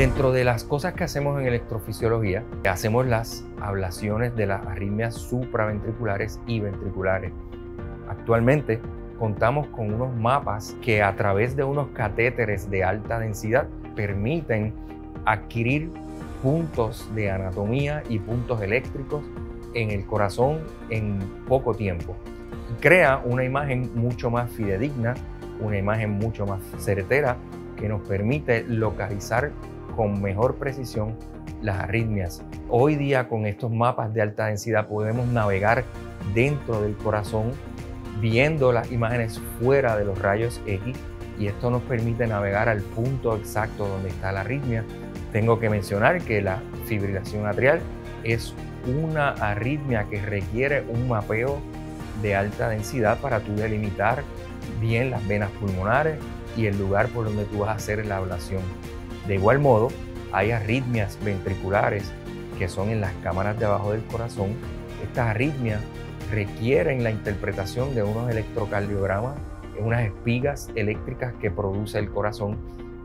Dentro de las cosas que hacemos en electrofisiología, hacemos las ablaciones de las arritmias supraventriculares y ventriculares. Actualmente contamos con unos mapas que a través de unos catéteres de alta densidad permiten adquirir puntos de anatomía y puntos eléctricos en el corazón en poco tiempo. Crea una imagen mucho más fidedigna, una imagen mucho más certera que nos permite localizar con mejor precisión las arritmias. Hoy día con estos mapas de alta densidad podemos navegar dentro del corazón viendo las imágenes fuera de los rayos X y esto nos permite navegar al punto exacto donde está la arritmia. Tengo que mencionar que la fibrilación atrial es una arritmia que requiere un mapeo de alta densidad para tú delimitar bien las venas pulmonares y el lugar por donde tú vas a hacer la ablación. De igual modo, hay arritmias ventriculares que son en las cámaras de abajo del corazón. Estas arritmias requieren la interpretación de unos electrocardiogramas, unas espigas eléctricas que produce el corazón,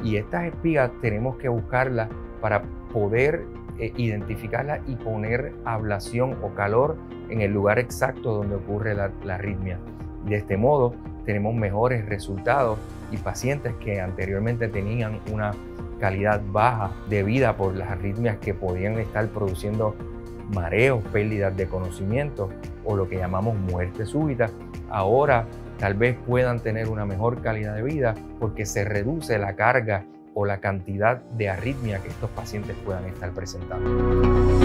y estas espigas tenemos que buscarlas para poder identificarlas y poner ablación o calor en el lugar exacto donde ocurre la arritmia. De este modo tenemos mejores resultados y pacientes que anteriormente tenían una calidad baja de vida por las arritmias que podían estar produciendo mareos, pérdidas de conocimiento o lo que llamamos muerte súbita, ahora tal vez puedan tener una mejor calidad de vida porque se reduce la carga o la cantidad de arritmia que estos pacientes puedan estar presentando.